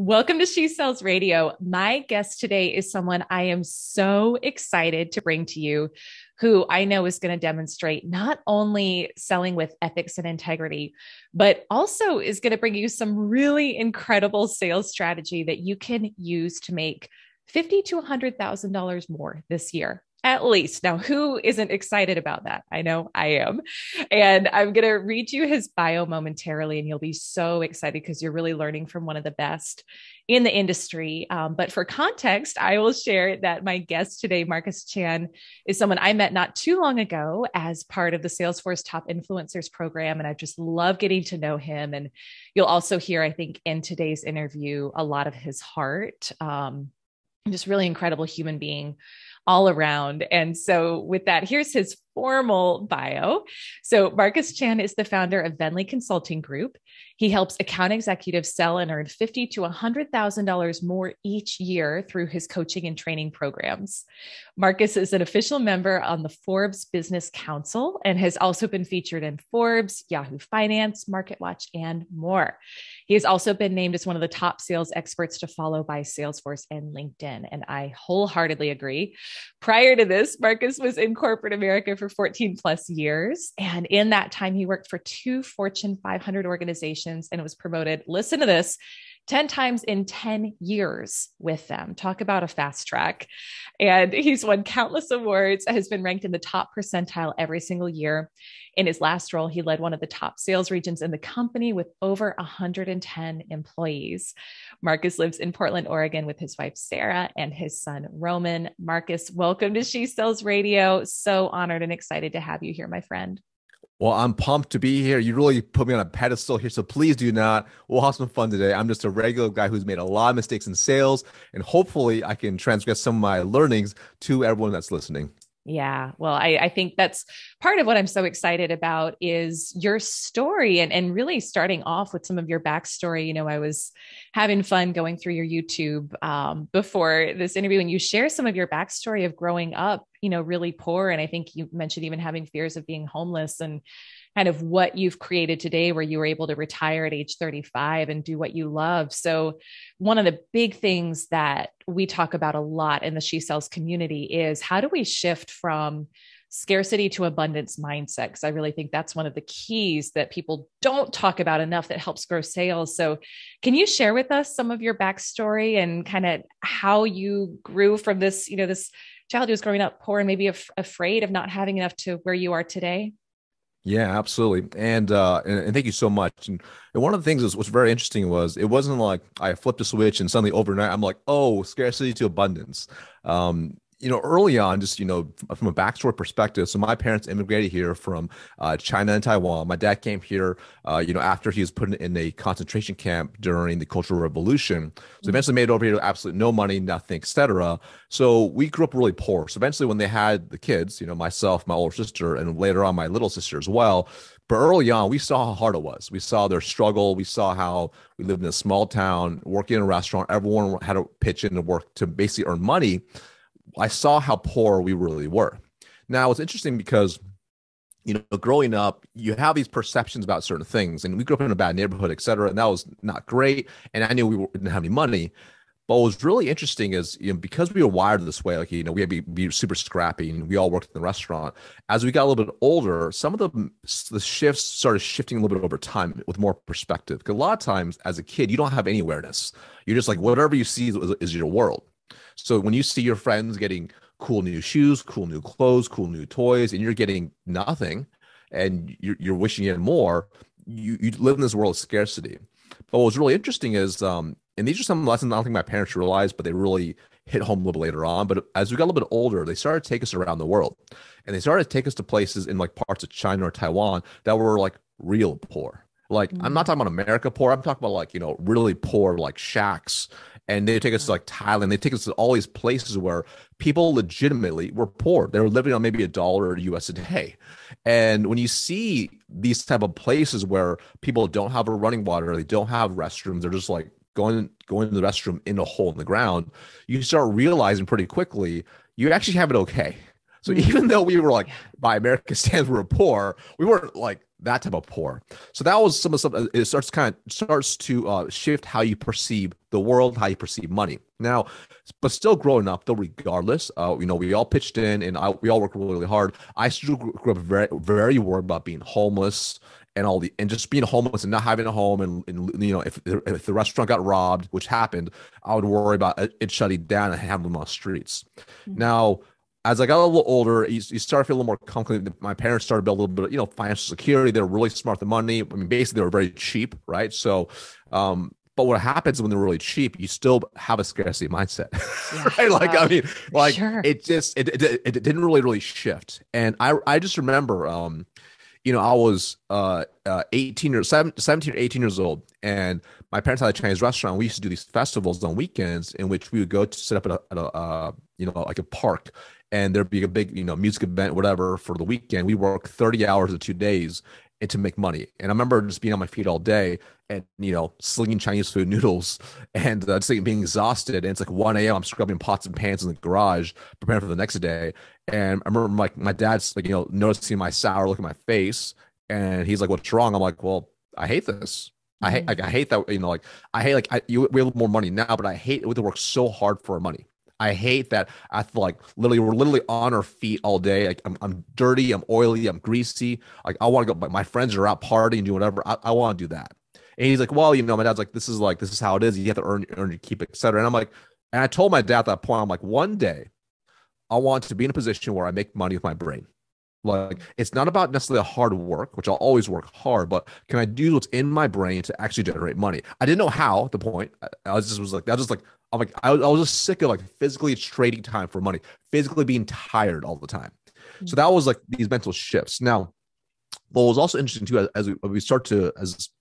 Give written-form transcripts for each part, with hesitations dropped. Welcome to She Sells Radio. My guest today is someone I am so excited to bring to you, who I know is going to demonstrate not only selling with ethics and integrity, but also is going to bring you some really incredible sales strategy that you can use to make $50,000 to $100,000 more this year. At least. Now, who isn't excited about that? I know I am. And I'm going to read you his bio momentarily, and you'll be so excited because you're really learning from one of the best in the industry. But for context, I will share that my guest today, Marcus Chan, is someone I met not too long ago as part of the Salesforce Top Influencers program. And I just love getting to know him. And you'll also hear, I think, in today's interview, a lot of his heart. Just really incredible human being all around. And so with that, here's his formal bio. So Marcus Chan is the founder of Venli Consulting Group. He helps account executives sell and earn $50,000 to $100,000 more each year through his coaching and training programs. Marcus is an official member on the Forbes Business Council and has also been featured in Forbes, Yahoo Finance, MarketWatch, and more. He has also been named as one of the top sales experts to follow by Salesforce and LinkedIn, and I wholeheartedly agree. Prior to this, Marcus was in corporate America for 14 plus years. And in that time, he worked for two Fortune 500 organizations and was promoted, listen to this, 10 times in 10 years with them. Talk about a fast track. And he's won countless awards, has been ranked in the top percentile every single year. In his last role, he led one of the top sales regions in the company with over 110 employees. Marcus lives in Portland, Oregon with his wife, Sarah, and his son, Roman. Marcus, welcome to She Sells Radio. So honored and excited to have you here, my friend. Well, I'm pumped to be here. You really put me on a pedestal here, so please do not. We'll have some fun today. I'm just a regular guy who's made a lot of mistakes in sales, and hopefully I can transgress some of my learnings to everyone that's listening. Yeah, well, I think that's part of what I'm so excited about is your story and really starting off with some of your backstory. You know, I was having fun going through your YouTube before this interview, and you share some of your backstory of growing up, you know, really poor. And I think you mentioned even having fears of being homeless and kind of what you've created today, where you were able to retire at age 35 and do what you love. So one of the big things that we talk about a lot in the She Sells community is how do we shift from scarcity to abundance mindset? Because I really think that's one of the keys that people don't talk about enough that helps grow sales. So can you share with us some of your backstory and kind of how you grew from this, you know, this child who was growing up poor and maybe afraid of not having enough to where you are today? Yeah, absolutely. And thank you so much. And one of the things that was very interesting was it wasn't like I flipped a switch and suddenly overnight, I'm like, oh, scarcity to abundance. You know, early on, just, you know, from a backstory perspective, so my parents immigrated here from China and Taiwan. My dad came here, you know, after he was put in a concentration camp during the Cultural Revolution. So eventually made it over here to absolutely no money, nothing, et cetera. So we grew up really poor. So eventually when they had the kids, you know, myself, my older sister, and later on my little sister as well, but early on, we saw how hard it was. We saw their struggle. We saw how we lived in a small town, working in a restaurant. Everyone had to pitch in to work to basically earn money. I saw how poor we really were. Now, it's interesting because, you know, growing up, you have these perceptions about certain things, and we grew up in a bad neighborhood, et cetera, and that was not great. And I knew we didn't have any money. But what was really interesting is, you know, because we were wired this way, like, you know, we had to be super scrappy, and we all worked in the restaurant. As we got a little bit older, some of the shifts started shifting a little bit over time with more perspective. Because a lot of times as a kid, you don't have any awareness. You're just like, whatever you see is your world. So when you see your friends getting cool new shoes, cool new clothes, cool new toys, and you're getting nothing and you're wishing you had more, you live in this world of scarcity. But what's really interesting is, and these are some lessons I don't think my parents realized, but they really hit home a little later on. But as we got a little bit older, they started to take us around the world, and they started to take us to places in like parts of China or Taiwan that were like real poor. Like, I'm not talking about America poor. I'm talking about like, you know, really poor, like shacks. And they take us to like Thailand. They take us to all these places where people legitimately were poor. They were living on maybe $1 US a day. And when you see these type of places where people don't have a running water, they don't have restrooms, they're just like going to the restroom in a hole in the ground, you start realizing pretty quickly you actually have it okay. So even though we were like, by American standards, we were poor, we weren't like that type of pour. So that was some of the, it starts to shift how you perceive the world, how you perceive money. Now, but still growing up though, regardless, we all pitched in and we all worked really hard. I still grew up very, very worried about being homeless and just being homeless and not having a home. And if the restaurant got robbed, which happened, I would worry about it shutting down and having them on the streets. Mm-hmm. Now, as I got a little older, you start to feel a little more comfortable. My parents started to build a little bit of, financial security. They were really smart with money. I mean, basically, they were very cheap, right? So, but what happens when they're really cheap, you still have a scarcity mindset, right? It didn't really shift. And I just remember, I was 17 or 18 years old, and my parents had a Chinese restaurant. We used to do these festivals on weekends in which we would go to set up at a park. And there'd be a big, music event, whatever, for the weekend. We work 30 hours or 2 days to make money. And I remember just being on my feet all day and, slinging Chinese food noodles and just being exhausted. And it's like 1 a.m. I'm scrubbing pots and pans in the garage, preparing for the next day. And I remember my dad's noticing my sour look in my face. And he's like, "What's wrong?" I'm like, "Well, I hate this. We have more money now, but I hate it to work so hard for our money. I hate that. I feel like we're literally on our feet all day. Like I'm dirty, I'm oily, I'm greasy. Like I want to go, but my friends are out partying, doing whatever. I want to do that." And he's like, "Well, my dad's like, this is how it is. You have to earn your keep, et cetera." And I'm like, and I told my dad at that point, I'm like, "One day I want to be in a position where I make money with my brain. Like it's not about necessarily hard work, which I'll always work hard, but can I do what's in my brain to actually generate money?" I didn't know how at the point. I was just sick of physically trading time for money, physically being tired all the time. So that was these mental shifts. Now, what was also interesting too, as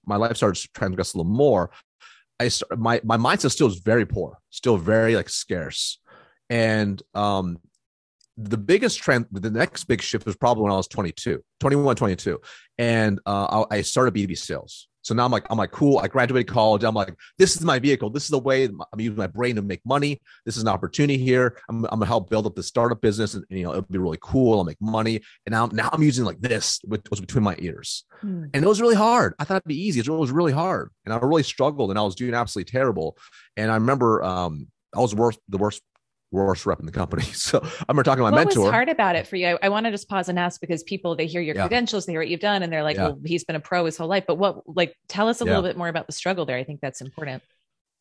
my life started to transgress a little more, my mindset still is very poor, still very scarce. And the next big shift was probably when I was 22. And I started B2B sales. So now I'm cool. I graduated college. I'm like, this is my vehicle. This is the way I'm using my brain to make money. This is an opportunity here. I'm going to help build up the startup business and it'll be really cool. I'll make money. And now I'm using this, which was between my ears. Mm. And it was really hard. I thought it'd be easy. It was really hard. And I really struggled and I was doing absolutely terrible. And I remember I was the worst rep in the company. So I remember talking to my mentor. What was hard about it for you? I want to just pause and ask because people, they hear your credentials, they hear what you've done and they're like, well, he's been a pro his whole life. But tell us a little bit more about the struggle there. I think that's important.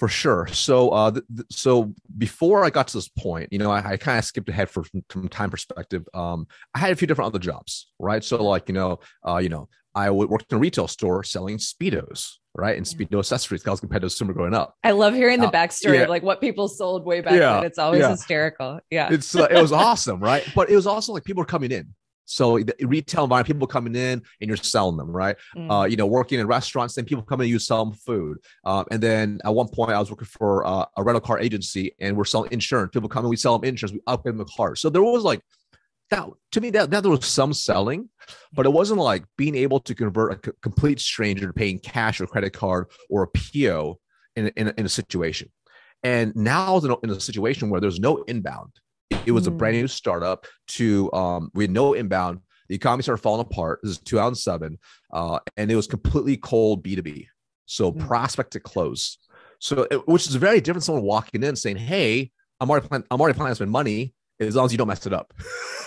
For sure. So, so before I got to this point, I kind of skipped ahead from time perspective. I had a few different other jobs, right? So I worked in a retail store selling Speedos, right? And Speedo accessories, because I was competitive swimmer growing up. I love hearing the backstory of what people sold way back then. It's always hysterical. Yeah. It's, it was awesome, right? But it was also people were coming in. So the retail environment, people coming in and you're selling them, right? Working in restaurants, then people come in and you sell them food. And then at one point I was working for a rental car agency and we're selling insurance. People come in, we sell them insurance, we upgrade them a car. So there was that to me, that there was some selling, but it wasn't being able to convert a complete stranger to paying cash or credit card or a PO in a situation. And now I was in a situation where there's no inbound. It was a brand new startup. We had no inbound. The economy started falling apart. This is 2007, and it was completely cold B2B. So prospect to close. So which is very different. Someone walking in saying, "Hey, I'm already planning to spend money." As long as you don't mess it up.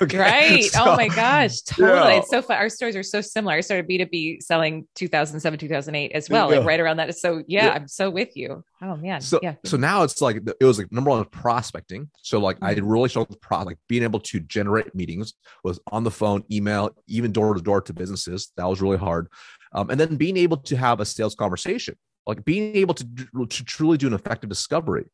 Okay? Right. So, oh my gosh. Totally. Yeah. It's so fun. Our stories are so similar. I started B2B selling 2007, 2008 as well. Yeah. Right around that. So yeah, I'm so with you. Oh man. So, so now it's it was number one prospecting. So I really struggled with being able to generate meetings, was on the phone, email, even door to door to businesses. That was really hard. And then being able to have a sales conversation, being able to truly do an effective discovery.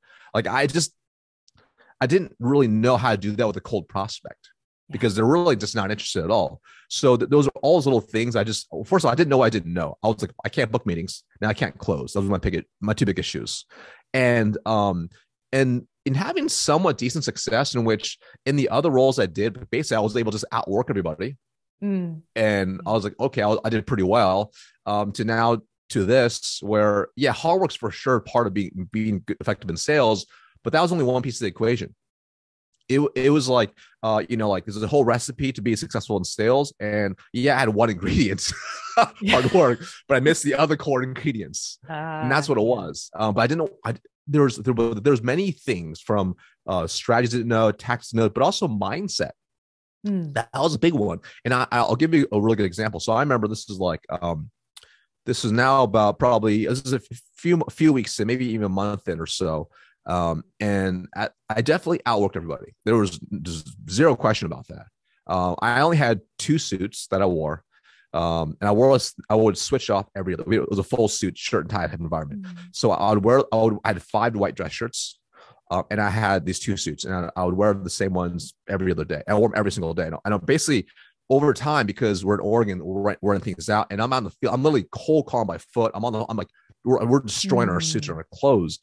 I didn't really know how to do that with a cold prospect because they're really just not interested at all. So those are all those little things. First of all, I didn't know what I didn't know. I was like, I can't book meetings. Now I can't close. Those were my two big issues. And in having somewhat decent success in which in the other roles I did, basically I was able to just outwork everybody. Mm. And I was like, okay, I did pretty well to now to this where, hard work's for sure part of being effective in sales. But that was only one piece of the equation. it was like, there's a whole recipe to be successful in sales. And yeah, I had one ingredient, hard work, but I missed the other core ingredients. And that's what it was. But I didn't know, there's many things from strategies to know, tactics to know, but also mindset. That was a big one. And I'll give you a really good example. So I remember this is like, this is now about probably, this is a few weeks in, maybe even a month in or so. And I definitely outworked everybody. There was zero question about that. I only had two suits that I wore. And I would switch off every other, it was a full suit, shirt and tie type environment. Mm-hmm. So I had 5 white dress shirts. And I had these two suits, and I would wear the same ones every other day. I wore them every single day. And I basically, over time, because we're in Oregon, we're wearing things out, and I'm on the field. I'm literally cold calling by foot. We're destroying our suits and our clothes.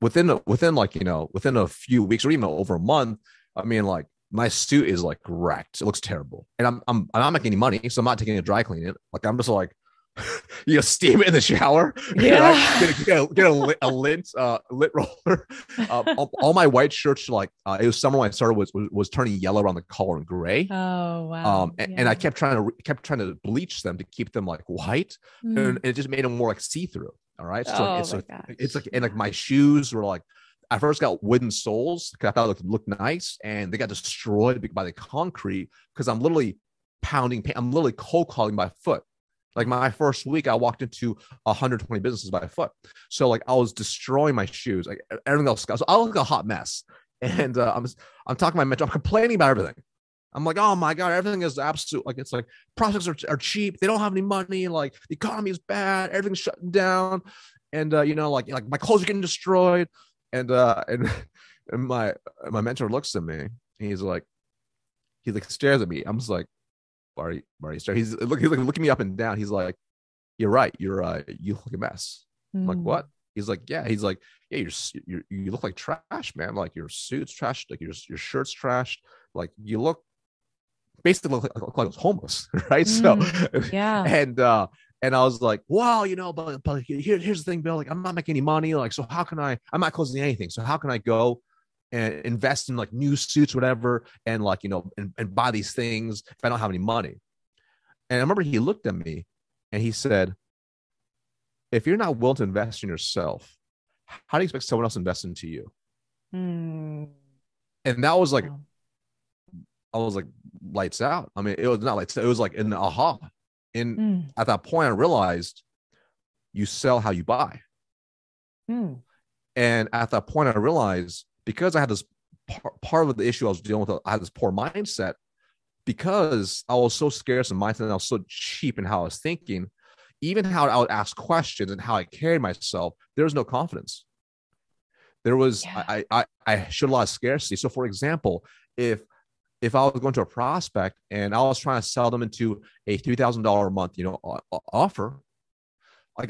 Within a few weeks or even over a month, my suit is like wrecked. It looks terrible, and I'm not making any money, so I'm not taking a dry clean. I'm just like. Steam it in the shower. Yeah. Get a lint roller. All my white shirts, it was summer when I started, was turning yellow around the collar and gray. Oh wow! And I kept trying to bleach them to keep them white, and it just made them more see through. All right. So my shoes were I first got wooden soles because I thought it looked nice, and they got destroyed by the concrete because I'm literally pounding paint. I'm literally cold calling by foot. My first week, I walked into 120 businesses by foot. So I was destroying my shoes, everything else. So I look like a hot mess. And I'm talking to my mentor. I'm complaining about everything. I'm like, oh my God, everything is absolute. It's prospects are cheap. They don't have any money. The economy is bad. Everything's shutting down. And my clothes are getting destroyed. And my mentor looks at me, and he stares at me. I'm just like. Barry started. He's looking me up and down. He's like, "You're right. You look a mess." I'm like, "What?" He's like, "Yeah." He's like, "Yeah, you look like trash, man. Your suit's trashed. Your shirt's trashed. You look basically like I was homeless, right?" So yeah. And I was like, "Wow, but here's the thing, Bill. I'm not making any money. So how can I? I'm not closing anything. So how can I go?" And invest in new suits, whatever, and and buy these things if I don't have any money. And I remember he looked at me and he said, "If you're not willing to invest in yourself, how do you expect someone else to invest into you?" And that was like, wow. I was like, lights out. I mean, it was not lights out. It was like an aha. And at that point, I realized you sell how you buy. And at that point, I realized. Because I had this part of the issue I was dealing with, I had this poor mindset because I was so scarce in mindset and I was so cheap in how I was thinking, even how I would ask questions and how I carried myself, there was no confidence. There was, yeah. I showed a lot of scarcity. So for example, if I was going to a prospect and I was trying to sell them into a $3,000 a month, offer,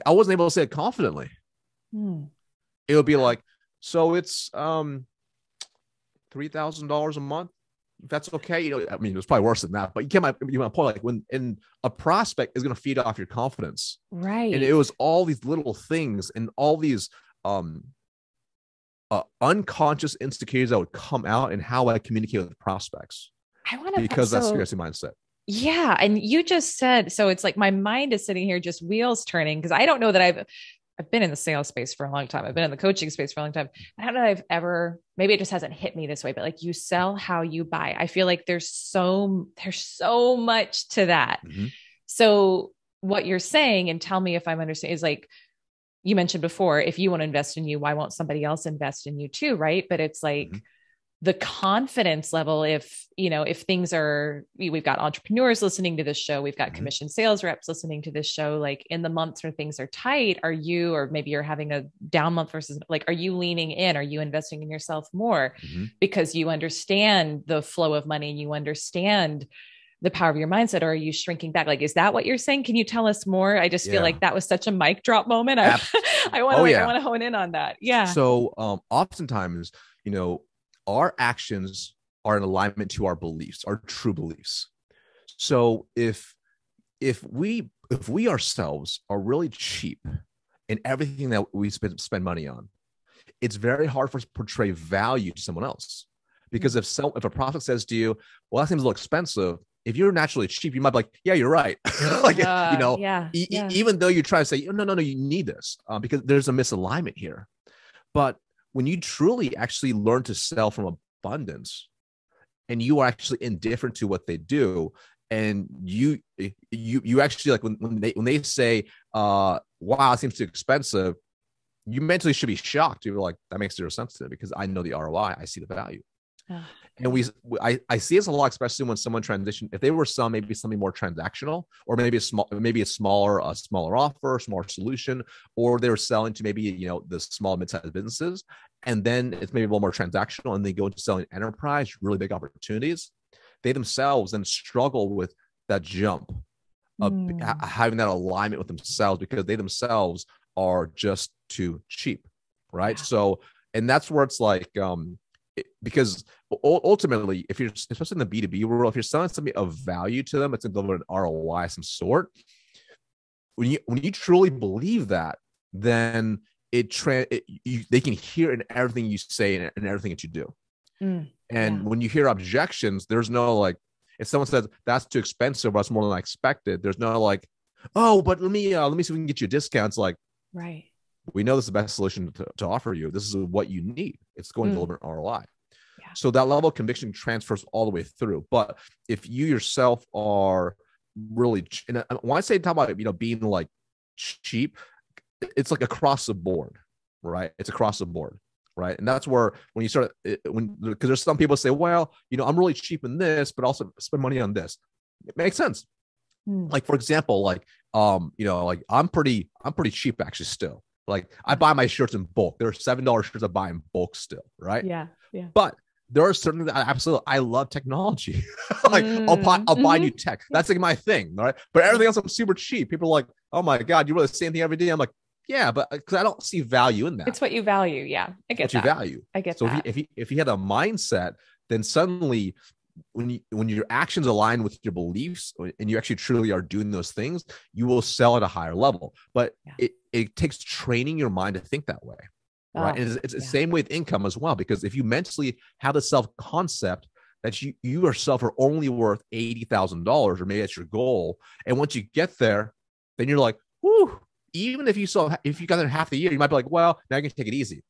I wasn't able to say it confidently. It would be like, "So it's $3,000 a month. If that's okay." It was probably worse than that, but you get my point. When a prospect is going to feed off your confidence, right? And it was all these little things and all these unconscious insecurities that would come out in how I communicate with the prospects. That's scarcity mindset. Yeah, and you just said so. It's my mind is sitting here just wheels turning because I don't know that I've been in the sales space for a long time. I've been in the coaching space for a long time. I don't know if I've ever, maybe it just hasn't hit me this way, but you sell how you buy. I feel like there's so much to that. Mm-hmm. So what you're saying, and tell me if I'm understanding, is you mentioned before, if you want to invest in you, why won't somebody else invest in you too? Right. But it's mm-hmm. the confidence level. If things are, we've got entrepreneurs listening to this show, we've got commission sales reps listening to this show, in the months where things are tight, or maybe you're having a down month versus are you leaning in? Are you investing in yourself more because you understand the flow of money and you understand the power of your mindset, or are you shrinking back? Is that what you're saying? Can you tell us more? I just feel like that was such a mic drop moment. I want to hone in on that. Yeah. So, oftentimes, our actions are in alignment to our beliefs, our true beliefs. So if we ourselves are really cheap in everything that we spend money on, it's very hard for us to portray value to someone else Because if a prospect says to you, well, that seems a little expensive, if you're naturally cheap, you might be like, yeah, you're right. Like, even though you try to say, no, you need this because there's a misalignment here. But when you truly actually learn to sell from abundance and you are actually indifferent to what they do, and you actually like when they say, wow, it seems too expensive, you mentally should be shocked. You're like, that makes zero sense to me because I know the ROI. I see the value. And I see this a lot, especially when someone transitioned, if they were maybe something more transactional, or maybe a smaller offer, smaller solution, or they were selling to maybe, the small mid-sized businesses. And then it's maybe a little more transactional and they go into selling enterprise, really big opportunities. They themselves then struggle with that jump of having that alignment with themselves because they themselves are just too cheap. Right. Yeah. So, and that's where it's like, because ultimately, if you're, especially in the B2B world, if you're selling something of value to them, it's going to deliver an ROI of some sort. When you truly believe that, then they can hear in everything you say and in everything that you do. When you hear objections, there's no like, if someone says that's too expensive, or that's more than I expected, there's no like, oh, but let me see if we can get you a discount. It's like, right. We know this is the best solution to offer you. This is what you need. It's going to deliver an ROI. Yeah. So that level of conviction transfers all the way through. But if you yourself are really, and when I say talk about being like cheap, it's like across the board, right? It's across the board, right? And that's where because there's some people say, well, I'm really cheap in this, but also spend money on this. It makes sense. Like for example, I'm pretty cheap actually still. Like I buy my shirts in bulk. There are $7 shirts I buy in bulk still, right? Yeah, yeah. But there are certain that I love technology. I'll buy new tech. That's like my thing, right? But everything else I'm super cheap. People are like, oh my God, you wear the same thing every day. I'm like, yeah, but because I don't see value in that. It's what you value. Yeah, I get that. So if you had a mindset, then suddenly when your actions align with your beliefs and you actually truly are doing those things, you will sell at a higher level. But it takes training your mind to think that way, right? And it's the same with income as well, because if you mentally have the self-concept that you yourself are only worth $80,000, or maybe that's your goal, and once you get there, then you're like, whoo! Even if you got there in half the year, you might be like, well, now you can take it easy.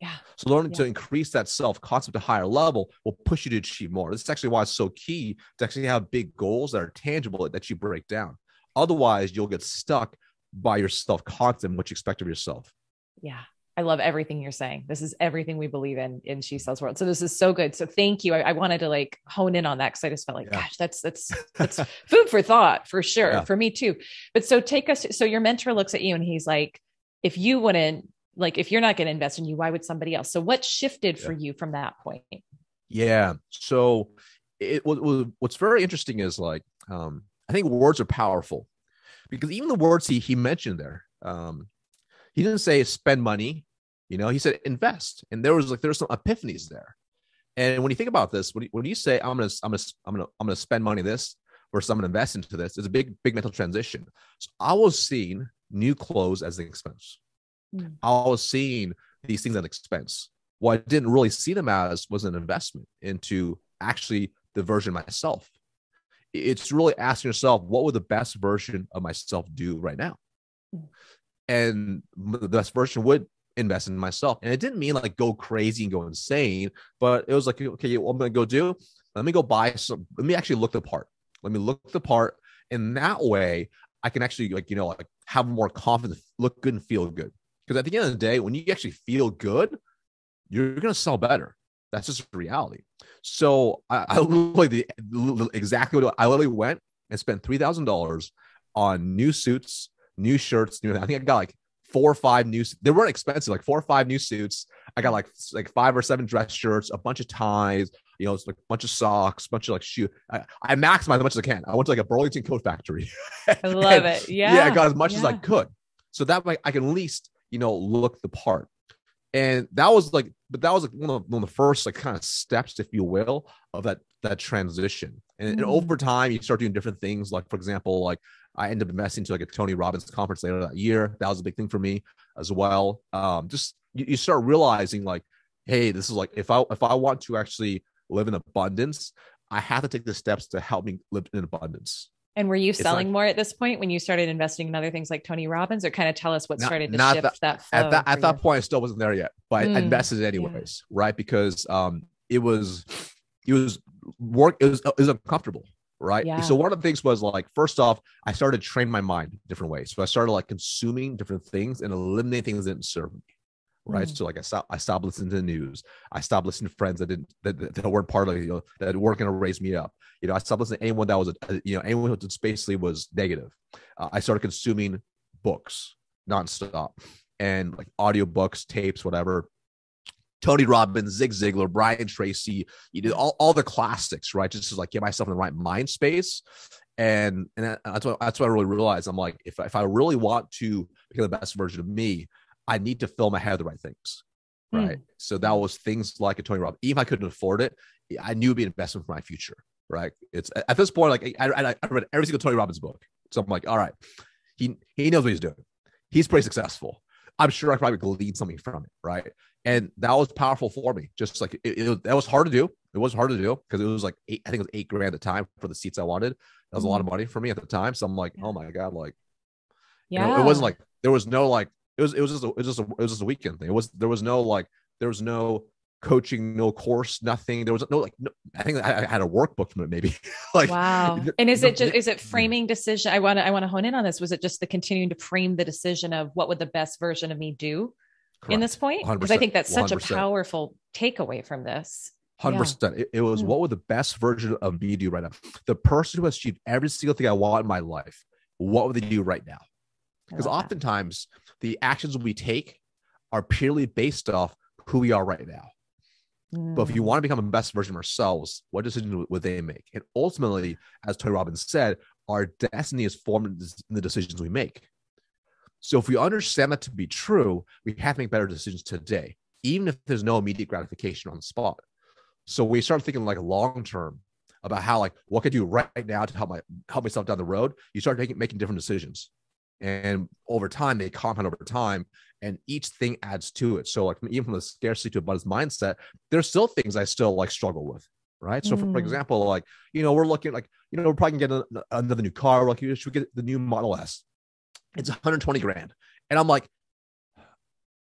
Yeah. So learning to increase that self-concept to a higher level will push you to achieve more. This is actually why it's so key to actually have big goals that are tangible that you break down. Otherwise, you'll get stuck by your self-concept, what you expect of yourself. Yeah. I love everything you're saying. This is everything we believe in She Sells World. So this is so good. So thank you. I wanted to like hone in on that because I just felt like, gosh, that's food for thought for sure. Yeah. For me too. But so so your mentor looks at you and he's like, if you're not going to invest in you, why would somebody else? So what shifted for you from that point? Yeah. So what's very interesting is like, I think words are powerful because even the words he mentioned there, he didn't say spend money, he said invest. And there's some epiphanies there. And when you think about this, when you say, I'm going to spend money this versus I'm going to invest into this, it's a big, big mental transition. So I was seeing new clothes as an expense. I was seeing these things at expense. What I didn't really see them as was an investment into actually the version of myself. It's really asking yourself, what would the best version of myself do right now? And the best version would invest in myself. And it didn't mean like go crazy and go insane, but it was like, okay, what I'm going to go do, let me go buy some, let me actually look the part. Let me look the part. And that way I can actually have more confidence, look good and feel good. Because at the end of the day, when you actually feel good, you're going to sell better. That's just reality. So I literally went and spent $3,000 on new suits, new shirts. I think I got like 4 or 5 new. They weren't expensive, like 4 or 5 new suits. I got like 5 or 7 dress shirts, a bunch of ties, it's like a bunch of socks, a bunch of like shoe. I maximized as much as I can. I went to like a Burlington Coat Factory. I love it. Yeah. Yeah. I got as much as I could. So that way I can at least, look the part. And that was like, but that was like one of the first like kind of steps, if you will, of that transition. And over time you start doing different things. Like, for example, like I ended up investing to like a Tony Robbins conference later that year. That was a big thing for me as well. Just you start realizing like, hey, this is like, if I want to actually live in abundance, I have to take the steps to help me live in abundance. And were you selling more at this point when you started investing in other things like Tony Robbins, or kind of tell us what started to shift that flow? At that point, I still wasn't there yet, but I invested anyways, right? Because it was uncomfortable, right? Yeah. So one of the things was like, first off, I started to train my mind different ways. So I started like consuming different things and eliminating things that didn't serve me. Right. So like I stopped listening to the news. I stopped listening to friends that weren't part of it, that weren't going to raise me up. I stopped listening to anyone that was, anyone who just basically was negative. I started consuming books nonstop and like audiobooks, tapes, whatever. Tony Robbins, Zig Ziglar, Brian Tracy, all the classics, right? Just to like get myself in the right mind space. And that's what I really realized. I'm like, if I really want to become the best version of me, I need to fill my head with the right things, right? So that was things like a Tony Robbins. Even if I couldn't afford it, I knew it'd be an investment for my future, right? It's at this point, like I read every single Tony Robbins book. So I'm like, all right, he knows what he's doing. He's pretty successful. I'm sure I could probably glean something from it, right? And that was powerful for me. Just like that was hard to do. It was hard to do because it was like I think it was $8,000 at the time for the seats I wanted. That was a lot of money for me at the time. So I'm like, oh my God, like, it wasn't like there was no like. It was just a weekend thing. There was no coaching, no course, nothing. There was no like. No, I think I had a workbook from it, maybe. Like, wow. And is it framing decision? I want to hone in on this. Was it just the continuing to frame the decision of what would the best version of me do? Correct. In this point, because I think that's such 100%. A powerful takeaway from this. 100%. It was what would the best version of me do right now? The person who achieved every single thing I want in my life, what would they do right now? Because oftentimes the actions we take are purely based off who we are right now. But if you want to become the best version of ourselves, what decision would they make? And ultimately, as Tony Robbins said, our destiny is formed in the decisions we make. So if we understand that to be true, we have to make better decisions today, even if there's no immediate gratification on the spot. So we start thinking like long-term about how, like, what could I do right now to help myself down the road? You start making different decisions. And over time, they compound over time, and each thing adds to it. So like even from the scarcity to abundance mindset, there's still things I still like struggle with, right? So for example, like, we're looking like, we're probably gonna get another new car. We're like, should we get the new Model S? It's $120,000. And I'm like,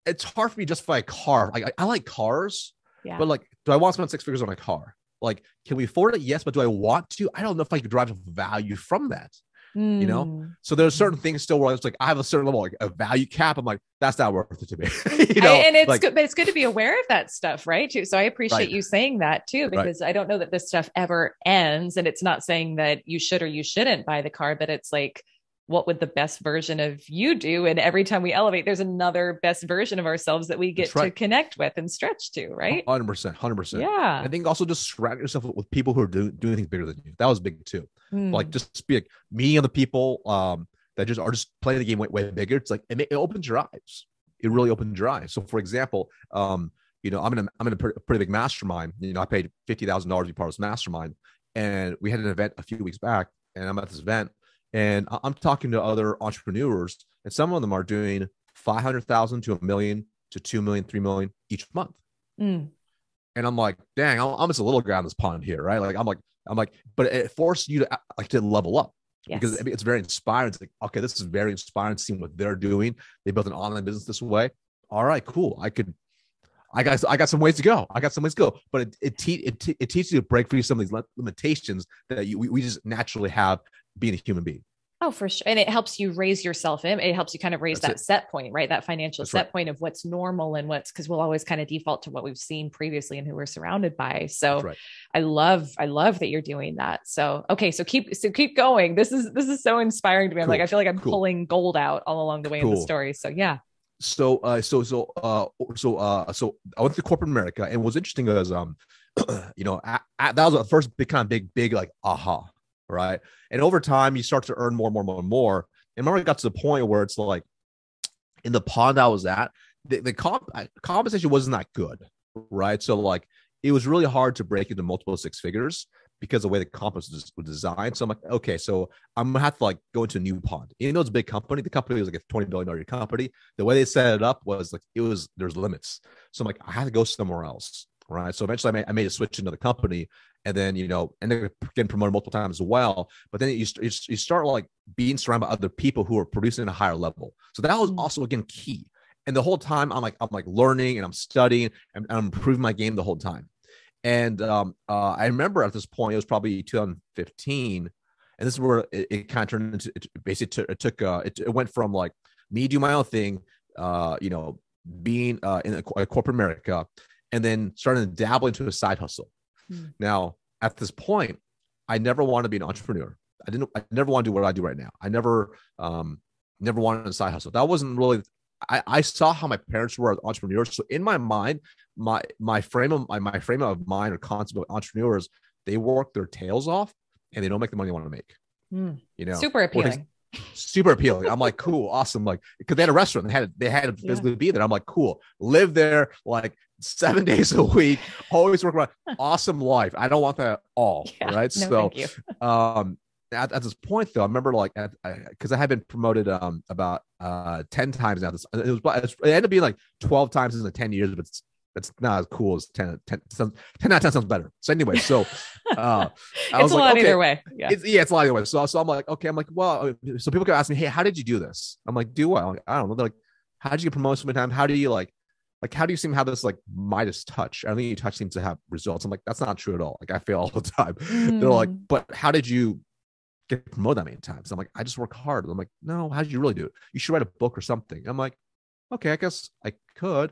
it's hard for me to justify a car. Like I like cars, but like, do I want to spend $6 figures on a car? Like, can we afford it? Yes, but do I want to? I don't know if I can derive value from that. So there's certain things still where it's like, I have a certain level, like a value cap. I'm like, that's not worth it to me. And it's like, good, but it's good to be aware of that stuff. Right. Too. So I appreciate you saying that too, because I don't know that this stuff ever ends, and it's not saying that you should, or you shouldn't buy the car, but it's like, what would the best version of you do? And every time we elevate, there's another best version of ourselves that we get to connect with and stretch to, right? 100%. Yeah. I think also just surround yourself with people who are doing things bigger than you. That was big too. Like just be like meeting other people that just are just playing the game way bigger. It's like, it opens your eyes. It really opens your eyes. So for example, I'm in a pretty big mastermind. I paid $50,000 to be part of this mastermind, and we had an event a few weeks back, and I'm at this event. And I'm talking to other entrepreneurs, and some of them are doing 500,000 to 1 million to 2 million, 3 million each month. And I'm like, dang, I'm just a little guy in this pond here, right? Like I'm like, but it forced you to level up because it's very inspiring. It's like, okay, this is very inspiring seeing what they're doing. They built an online business this way. All right, cool. I got some ways to go. But it teaches you to break free some of these limitations that we just naturally have. Being a human being. Oh, for sure. And it helps you raise yourself in. It helps you kind of raise set point, right? That financial point of what's normal and because we'll always kind of default to what we've seen previously and who we're surrounded by. So I love that you're doing that. So, okay. So keep going. This is so inspiring to me. I'm like, I feel like I'm pulling gold out all along the way in the story. So yeah. So I went to corporate America, and what's interesting is, that was the first big like, aha. Right. And over time, you start to earn more. And remember, it got to the point where it's like in the pond I was at, the compensation wasn't that good. Right. So, like, it was really hard to break into multiple six figures because of the way the comp was designed. So, I'm like, okay, so I'm going to have to like go into a new pond. Even though it's a big company, the company was like a $20 billion company. The way they set it up was like, there's limits. So, I'm like, I had to go somewhere else. right? So eventually I made a switch into the company, and then, you know, and then getting promoted multiple times as well. But then you start like being surrounded by other people who are producing at a higher level. So that was also, again, key. And the whole time I'm like learning and I'm studying and I'm improving my game the whole time. And I remember at this point, it was probably 2015. And this is where it kind of turned into, it went from like me do my own thing, you know, being in a corporate America, and then starting to dabble into a side hustle. Mm. Now, at this point, I never wanted to be an entrepreneur. I never want to do what I do right now. I never wanted a side hustle. That wasn't really, I saw how my parents were entrepreneurs. So in my mind, my frame of mind or concept of entrepreneurs, they work their tails off and they don't make the money they want to make. Mm. You know, super appealing. Super appealing. I'm like, cool, awesome. Like, because they had a restaurant, they had to physically be there. I'm like, cool, live there like 7 days a week, always work around. Awesome life. I don't want that at all. Yeah, right. No, so, thank you. At this point, though, I remember like because I had been promoted about 10 times now. It ended up being like 12 times in the 10 years, but it's not as cool as 10. 10 out of 10 sounds better. So anyway, it's a lot okay, either way. Yeah. It's a lot either way. So I'm like, okay, I'm like, well, so people can ask me, hey, how did you do this? I'm like, do what? I'm like, I don't know. They're like, how did you get promoted so many times? How do you like, how do you seem to have this like Midas touch? I think your touch seems to have results. I'm like, that's not true at all. Like I fail all the time. Mm. They're like, but how did you get promoted that many times? I'm like, I just work hard. I'm like, no, how did you really do it? You should write a book or something. I'm like, okay, I guess I could,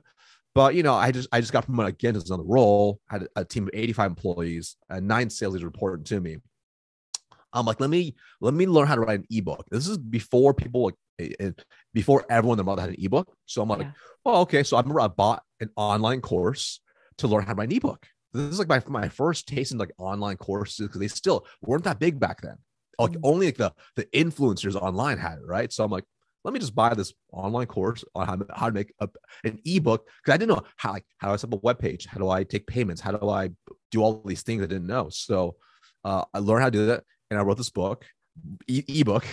but you know, I just got promoted again as another role. I had a team of 85 employees, 9 sales leaders reporting to me. I'm like, let me learn how to write an ebook. This is before people before everyone, their mother had an ebook. So I'm like, well, okay. So I remember I bought an online course to learn how to write an ebook. This is like my first taste in like online courses because they still weren't that big back then. Like only like the influencers online had it, right? So I'm like, let me just buy this online course on how to make an ebook, because I didn't know how do I set up a web page, how do I take payments, how do I do all these things I didn't know. So I learned how to do that, and I wrote this book, ebook,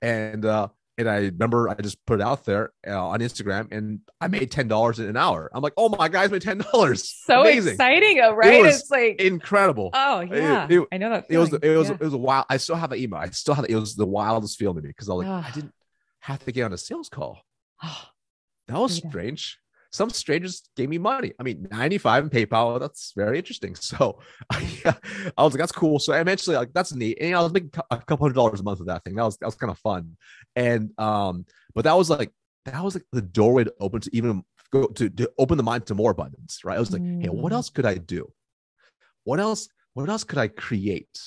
and I remember I just put it out there on Instagram, and I made $10 in an hour. I'm like, oh my God, I made $10. So amazing. Exciting, right? It's like incredible. Oh yeah, I know that feeling. It was a wild. I still have an email. It was the wildest feeling to me because I was like, I didn't have to get on a sales call. That was strange. Some strangers gave me money. I mean, 95 in PayPal. That's very interesting. So I was like, that's cool. So eventually, like, that's neat. And I was making a couple $100 a month with that thing. That was kind of fun. And, but that was like the doorway to open to even go to open the mind to more abundance, right? I was like, hey, what else could I do? What else could I create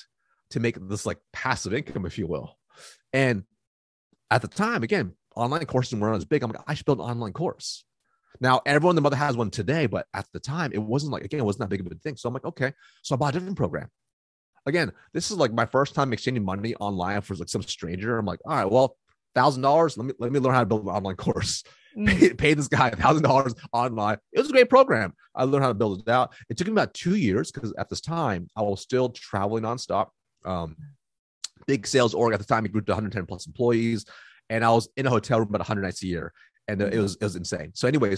to make this like passive income, if you will? And at the time, again, online courses weren't as big. I'm like, I should build an online course. Now, everyone, their mother has one today, but at the time, it wasn't like, again, it wasn't that big of a thing. So I'm like, okay. So I bought a different program. Again, this is like my first time exchanging money online for like some stranger. I'm like, all right, well, $1,000. Let me learn how to build an online course. Pay this guy $1,000 online. It was a great program. I learned how to build it out. It took me about 2 years because at this time, I was still traveling nonstop. Big sales org at the time, it grew to 110 plus employees. And I was in a hotel room about 100 nights a year. And it was insane. So anyway,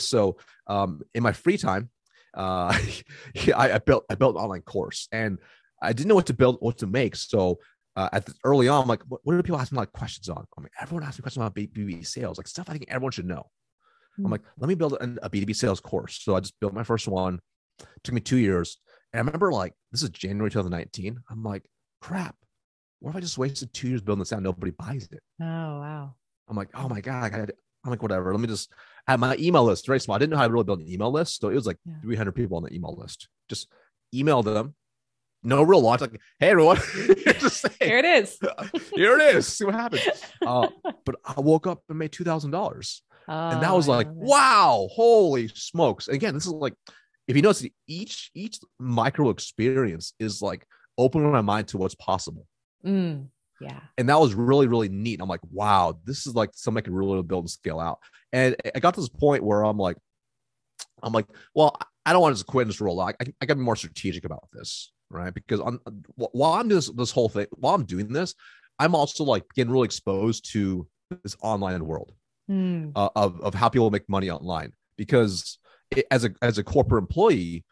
in my free time, I built an online course, and I didn't know what to make. So early on, I'm like, what do people ask me like questions on? I mean, everyone asks me questions about B2B sales, like stuff I think everyone should know. I'm like, let me build a B2B sales course. So I just built my first one. It took me 2 years. And I remember like, this is January 2019. I'm like, crap, what if I just wasted 2 years building this out and nobody buys it? Oh, wow. I'm like, oh my God, I'm like, whatever, let me just add my email list. Very small. I didn't know how to really build an email list. So it was like 300 people on the email list. Just email them. No real launch. Like, hey, everyone. Just saying, here it is. Here it is. See what happens. But I woke up and made $2,000. And that was like, wow, holy smokes. And again, this is like, if you notice, each micro experience is like opening my mind to what's possible. Mm. Yeah. And that was really, really neat. I'm like, wow, this is like something I can really build and scale out. And I got to this point where I'm like, well, I don't want to just quit this role. I got to be more strategic about this, right? Because while I'm doing this whole thing, while I'm doing this, I'm also like getting really exposed to this online world of how people make money online. Because as a corporate employee,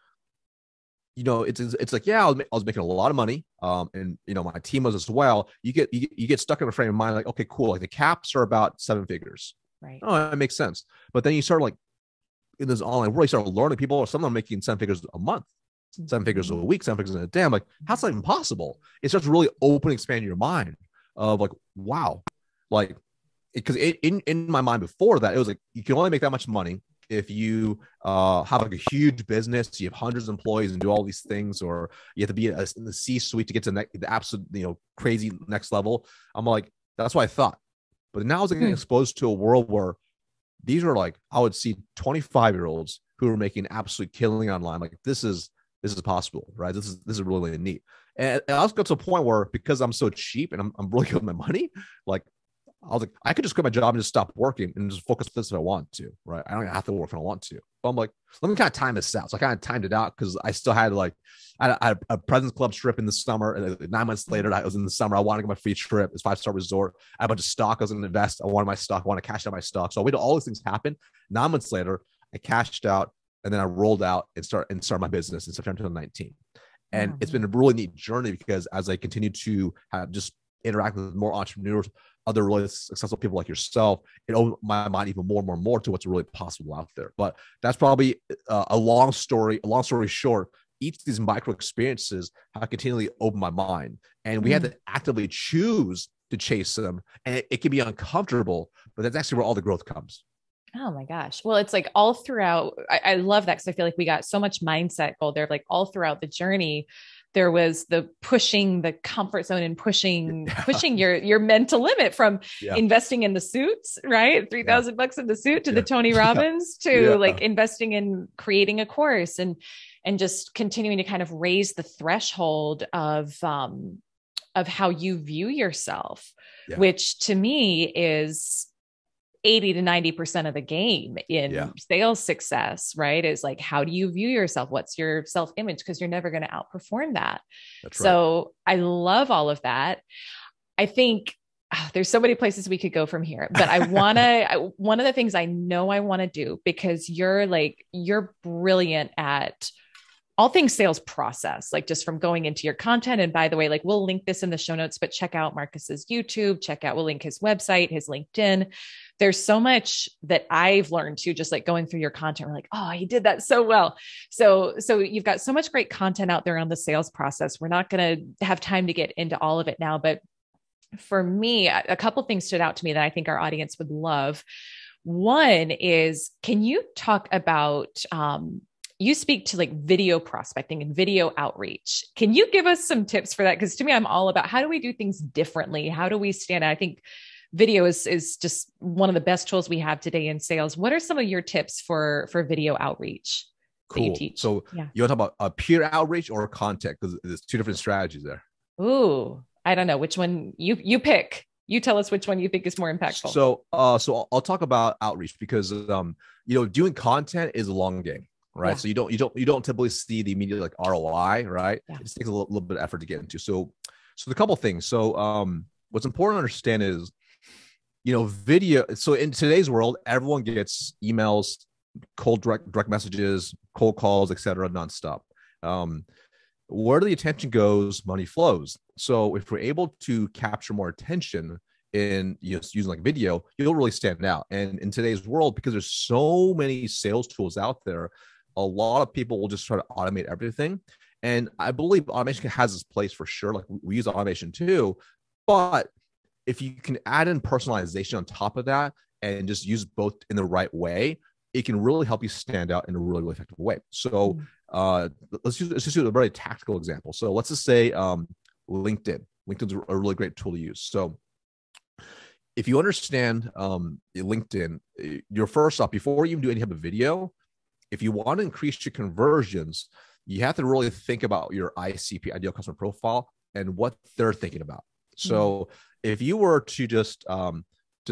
you know, it's like, yeah, I was making a lot of money. And you know, my team was as well. You get stuck in a frame of mind, like, okay, cool. Like the caps are about seven figures. Right. Oh, that makes sense. But then you start like in this online world, you start learning people, or some of them making 7 figures a month, 7 figures a week, 7 figures in a day. I'm like, how's that even possible? It starts really open, expanding your mind of like, wow. Like, because in my mind before that, it was like, you can only make that much money if you have like a huge business, you have hundreds of employees and do all these things, or you have to be in the C-suite to get to the absolute, you know, crazy next level. I'm like, that's what I thought. But now I was getting exposed to a world where these are like, I would see 25-year-olds who are making absolute killing online. Like this is possible, right? This is really neat. And I also got to a point where, because I'm so cheap and I'm really good with my money, like, I was like, I could just quit my job and just stop working and just focus on this if I want to, right? I don't have to work if I want to. But I'm like, let me kind of time this out. So I kind of timed it out because I still had like, I had a President's Club trip in the summer, and 9 months later, I was in the summer. I wanted to get my free trip. It's 5-star resort. I had a bunch of stock. I was going to invest. I wanted my stock. I wanted to cash out my stock. So I waited till all these things happen. 9 months later, I cashed out, and then I rolled out and started my business in September 2019. And it's been a really neat journey because as I continue to have just interact with more entrepreneurs, other really successful people like yourself, it opened my mind even more and more and more to what's really possible out there. But that's probably a long story. A long story short, each of these micro experiences have continually opened my mind, and we had to actively choose to chase them. And it can be uncomfortable, but that's actually where all the growth comes. Oh my gosh. Well, it's like all throughout, I love that. Cause I feel like we got so much mindset gold there, like all throughout the journey, there was the pushing the comfort zone and pushing your mental limit from investing in the suits, right? $3,000 bucks in the suit to the Tony Robbins to like investing in creating a course and just continuing to kind of raise the threshold of how you view yourself, which to me is 80 to 90% of the game in sales success, right? Is like, how do you view yourself? What's your self-image? Because you're never going to outperform that. That's so right. I love all of that. I think there's so many places we could go from here, but I want to, one of the things I know I want to do, because you're brilliant at all things sales process, like just from going into your content. And by the way, like we'll link this in the show notes, but check out Marcus's YouTube, we'll link his website, his LinkedIn. There's so much that I've learned too, just like going through your content. We're like, oh, he did that so well. So you've got so much great content out there on the sales process. We're not going to have time to get into all of it now, but for me, a couple of things stood out to me that I think our audience would love. One is, can you talk about, you speak to like video prospecting and video outreach. Can you give us some tips for that? Because to me, I'm all about, how do we do things differently? How do we stand out? I think video is just one of the best tools we have today in sales. What are some of your tips for video outreach that you teach? So you want to talk about a peer outreach or a contact? Because there's two different strategies there. Ooh, I don't know which one you pick. You tell us which one you think is more impactful. So I'll talk about outreach because doing content is a long game. Right. Yeah. So you don't typically see the immediate like ROI, right? Yeah. It just takes a little bit of effort to get into. So the couple of things. So what's important to understand is, video. So in today's world, everyone gets emails, cold direct messages, cold calls, et cetera, nonstop. Where the attention goes, money flows. So if we're able to capture more attention in using like video, you'll really stand out. And in today's world, because there's so many sales tools out there, a lot of people will just try to automate everything. And I believe automation has its place for sure. Like we use automation too, but if you can add in personalization on top of that and just use both in the right way, it can really help you stand out in a really, really effective way. So let's just do a very tactical example. So let's just say LinkedIn. LinkedIn's a really great tool to use. So if you understand LinkedIn, you're first off, before you even do any type of video, if you want to increase your conversions, you have to really think about your ICP, ideal customer profile, and what they're thinking about. So if you were to just connect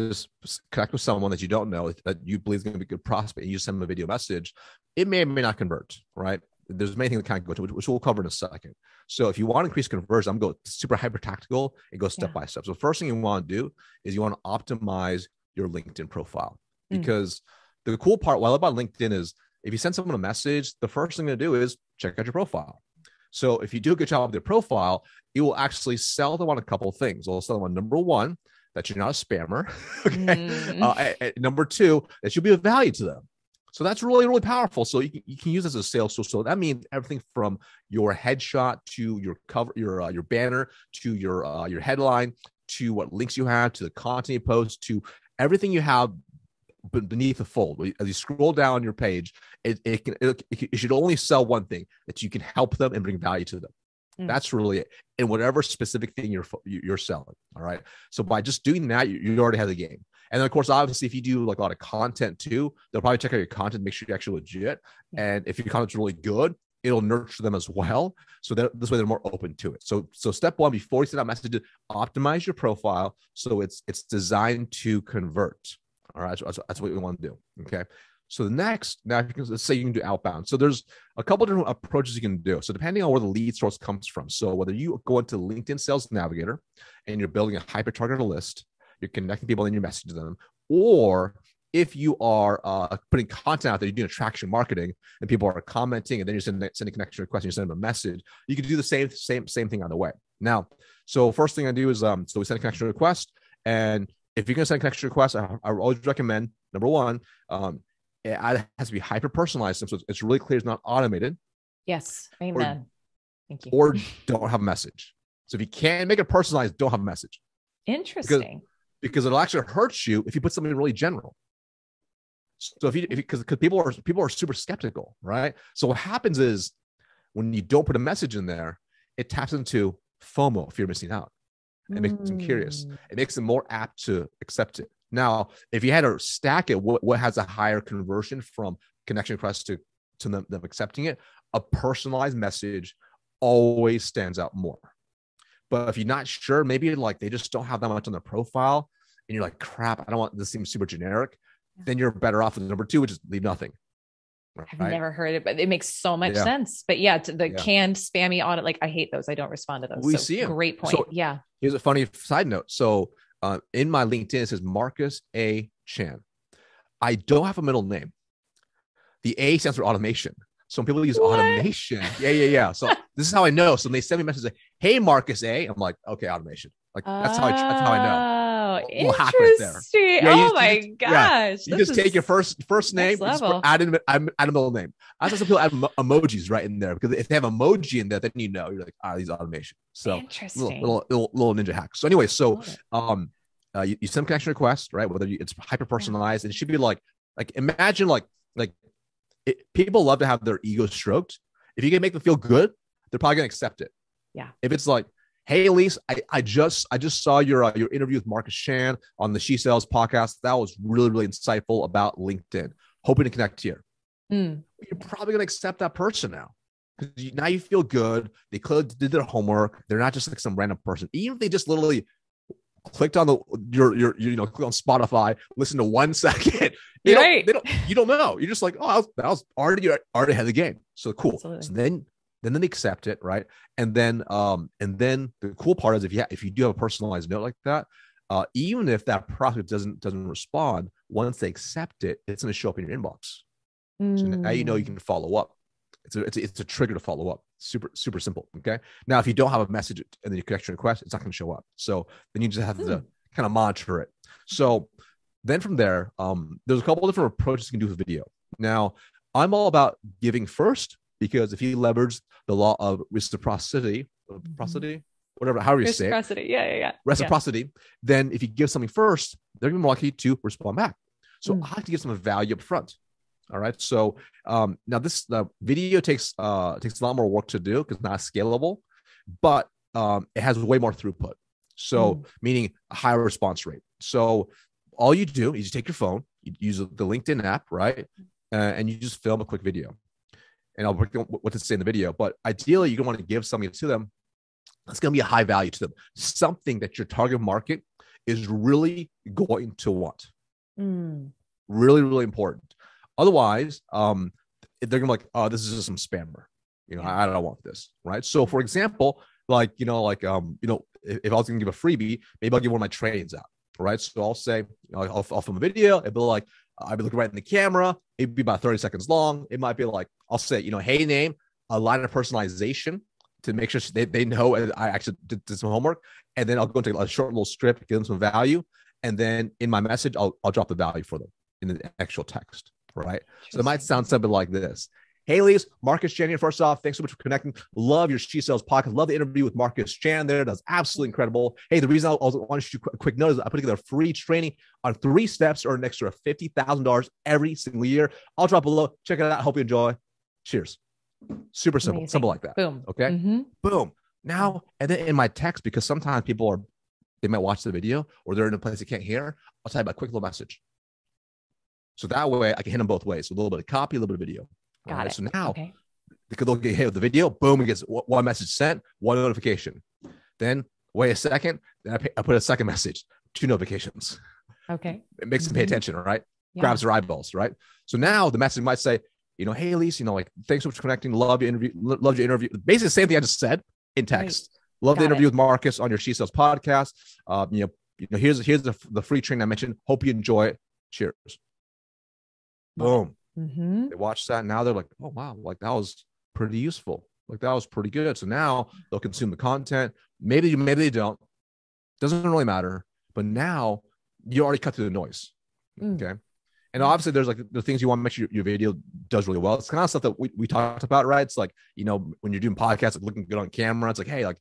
with someone that you don't know, that you believe is going to be a good prospect, and you send them a video message, it may or may not convert, right? There's many things that kind of go to, which we'll cover in a second. So if you want to increase conversion, I'm going super hyper tactical. It goes step by step. So first thing you want to do is you want to optimize your LinkedIn profile, because the cool part, what I love about LinkedIn is, if you send someone a message, the first thing to do is check out your profile. So if you do a good job with your profile, you will actually sell them on a couple of things. It'll sell them on, number one, that you're not a spammer. Okay. Number two, that you'll be of value to them. So that's really, really powerful. So you can use this as a sales tool. So that means everything from your headshot to your cover, your banner, to your headline, to what links you have, to the content you post, to everything you have beneath the fold. As you scroll down your page, it should only sell one thing, that you can help them and bring value to them. That's really it, in whatever specific thing you're selling. All right. So by just doing that, you already have the game. And then, of course, obviously, if you do like a lot of content too, they'll probably check out your content, make sure you're actually legit. And if your content's really good, it'll nurture them as well. So that this way, they're more open to it. So step one, before you send out messages, optimize your profile so it's designed to convert. All right. So that's what we want to do. Okay. So the next, let's say you can do outbound. So there's a couple of different approaches you can do. So depending on where the lead source comes from. So whether you go into LinkedIn Sales Navigator and you're building a hyper-targeted list, you're connecting people and you're messaging them, or if you are putting content out there, you're doing attraction marketing and people are commenting and then you send a connection request and you send them a message, you can do the same thing on the way. Now, so first thing I do is, so we send a connection request, and if you're going to send a connection request, I always recommend, number one, it has to be hyper-personalized, so it's really clear it's not automated. Yes, amen. Thank you. Or don't have a message. So if you can't make it personalized, don't have a message. Interesting. Because it'll actually hurt you if you put something really general. So because people are super skeptical, right? So what happens is when you don't put a message in there, it taps into FOMO, fear of missing out. It makes them curious. It makes them more apt to accept it. Now, if you had to stack it, what has a higher conversion from connection requests to them accepting it? A personalized message always stands out more. But if you're not sure, maybe like they just don't have that much on their profile and you're like, crap, I don't want this, seems super generic. Yeah. Then you're better off with number two, which is leave nothing. Right? I've never heard it, but it makes so much sense. But yeah, canned spammy audit, like I hate those. I don't respond to those. We see them. Great point. So, yeah. Here's a funny side note. So in my LinkedIn, it says Marcus A. Chan. I don't have a middle name. The A stands for automation. Some people use automation. Yeah. So this is how I know. So they send me messages like, "Hey, Marcus A." I'm like, "Okay, automation." Like that's how I know. Oh, interesting. Yeah, my gosh. Yeah. You just take your first name, add a middle name. I saw some people add emojis right in there, because if they have emoji in there, then you know, you're like, "Ah, these automation." So interesting. Little ninja hack. So anyway, you send connection requests, right? Whether it's hyper personalized, and it should be like imagine like. People love to have their ego stroked. If you can make them feel good, they're probably gonna accept it. Yeah. If it's like, "Hey, Elyse, I just saw your interview with Marcus Chan on the She Sells podcast. That was really, really insightful about LinkedIn. Hoping to connect here." You're probably gonna accept that person now, because now you feel good. They clearly did their homework. They're not just like some random person. Even if they just literally clicked on click on Spotify, listen to 1 second. You don't know. You're just like, "Oh, I was already ahead of the game." So cool. Absolutely. So then they accept it, right? And then the cool part is if you do have a personalized note like that, even if that prospect doesn't respond, once they accept it, it's going to show up in your inbox. So now you know you can follow up. It's a trigger to follow up. Super, super simple. Okay. Now, if you don't have a message in the connection request, it's not going to show up. So then you just have to kind of monitor it. So then from there, there's a couple of different approaches you can do with video. Now, I'm all about giving first, because if you leverage the law of reciprocity, whatever, however you say it. Reciprocity. Then if you give something first, they're going to be more likely to respond back. So I have to give some value up front. All right. So now this video takes a lot more work to do because it's not scalable, but it has way more throughput. So meaning a higher response rate. So all you do is you take your phone, you use the LinkedIn app, right? And you just film a quick video. And I'll break down what to say in the video. But ideally, you're going to want to give something to them that's going to be a high value to them. Something that your target market is really going to want. Really, really important. Otherwise, they're gonna be like, "Oh, this is just some spammer. I don't want this," right? So, for example, if I was gonna give a freebie, maybe I'll give one of my trainings out, right? So I'll say, I'll film a video. It'll be like, I'll be looking right in the camera. It'd be about 30 seconds long. It might be like, I'll say, "Hey, name," a line of personalization, to make sure they know. And I actually did some homework, and then I'll go into a short little script, give them some value. And then in my message, I'll drop the value for them in the actual text, right? So it might sound something like this. Hey, Elyse, Marcus Chan here. First off, thanks so much for connecting. Love your She Sells podcast. Love the interview with Marcus Chan there. That's absolutely incredible. Hey, the reason I want to shoot a quick note is I put together a free training on 3 steps to earn an extra $50,000 every single year. I'll drop below. Check it out. Hope you enjoy. Cheers. Super simple. Amazing. Simple like that. Boom. Okay. Mm-hmm. Boom. Now, and then in my text, because sometimes people are, they might watch the video or they're in a place they can't hear, I'll type a quick little message. So that way I can hit them both ways. So a little bit of copy, a little bit of video. Got it. So now because they'll get hit with the video, boom, it gets one message sent, one notification. Then wait a second, then I put a second message, 2 notifications. Okay. It makes them pay attention, right? Yeah. Grabs their eyeballs, right? So now the message might say, you know, hey, Elyse, you know, like, thanks so much for connecting. Love your interview. Basically the same thing I just said in text. Right. Love the interview with Marcus on your She Sells podcast. You know, here's the free training I mentioned. Hope you enjoy it. Cheers. Boom. Mm-hmm. They watched that. And now they're like, oh, wow. Like that was pretty useful. Like that was pretty good. So now they'll consume the content. Maybe they don't. Doesn't really matter. But now you already cut through the noise. Mm. Okay. And obviously there's like the things you want to make sure your video does really well. It's kind of stuff that we talked about, right? It's like, you know, when you're doing podcasts, like looking good on camera, it's like, hey, like,